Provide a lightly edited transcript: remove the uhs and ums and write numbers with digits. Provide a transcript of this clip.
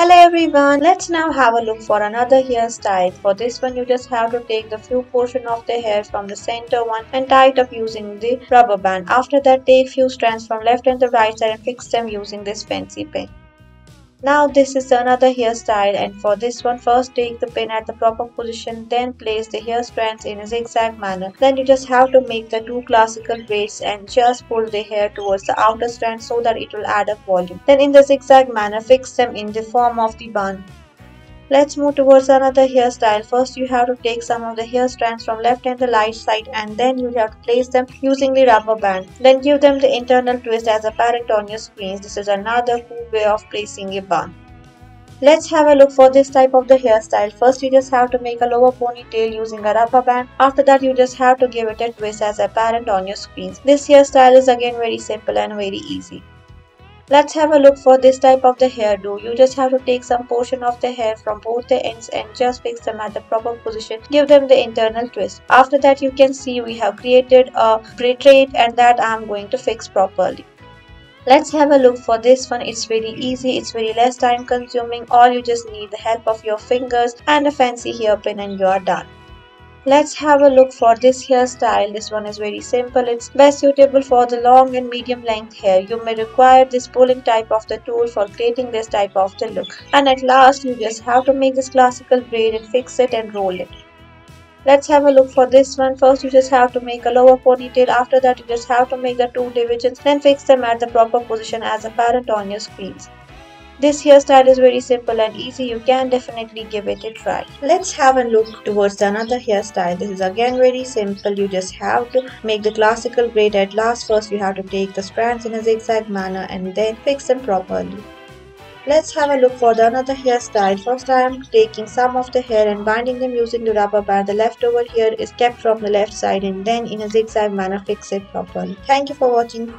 Hello everyone, let's now have a look for another hairstyle. For this one you just have to take the few portion of the hair from the center one and tie it up using the rubber band. After that take few strands from left and the right side and fix them using this fancy pin. Now this is another hairstyle, and for this one first take the pin at the proper position, then place the hair strands in a zigzag manner. Then you just have to make the two classical braids and just pull the hair towards the outer strand so that it will add up volume. Then in the zigzag manner fix them in the form of the bun. Let's move towards another hairstyle. First you have to take some of the hair strands from left and the right side and then you have to place them using the rubber band. Then give them the internal twist as apparent on your screens. This is another cool way of placing a bun. Let's have a look for this type of the hairstyle. First you just have to make a lower ponytail using a rubber band. After that you just have to give it a twist as apparent on your screens. This hairstyle is again very simple and very easy. Let's have a look for this type of the hairdo. You just have to take some portion of the hair from both the ends and just fix them at the proper position. Give them the internal twist. After that you can see we have created a braid and that I am going to fix properly. Let's have a look for this one. It's very easy, it's very less time consuming. All you just need the help of your fingers and a fancy hairpin and you are done. Let's have a look for this hairstyle. This one is very simple. It's best suitable for the long and medium length hair. You may require this pulling type of the tool for creating this type of the look. And at last, you just have to make this classical braid and fix it and roll it. Let's have a look for this one. First, you just have to make a lower ponytail. After that, you just have to make the two divisions. Then fix them at the proper position as apparent on your screens. This hairstyle is very simple and easy. You can definitely give it a try. Let's have a look towards another hairstyle. This is again very simple. You just have to make the classical braid at last. First you have to take the strands in a zigzag manner and then fix them properly. Let's have a look for another hairstyle. First I am taking some of the hair and binding them using the rubber band. The leftover hair is kept from the left side and then in a zigzag manner fix it properly. Thank you for watching.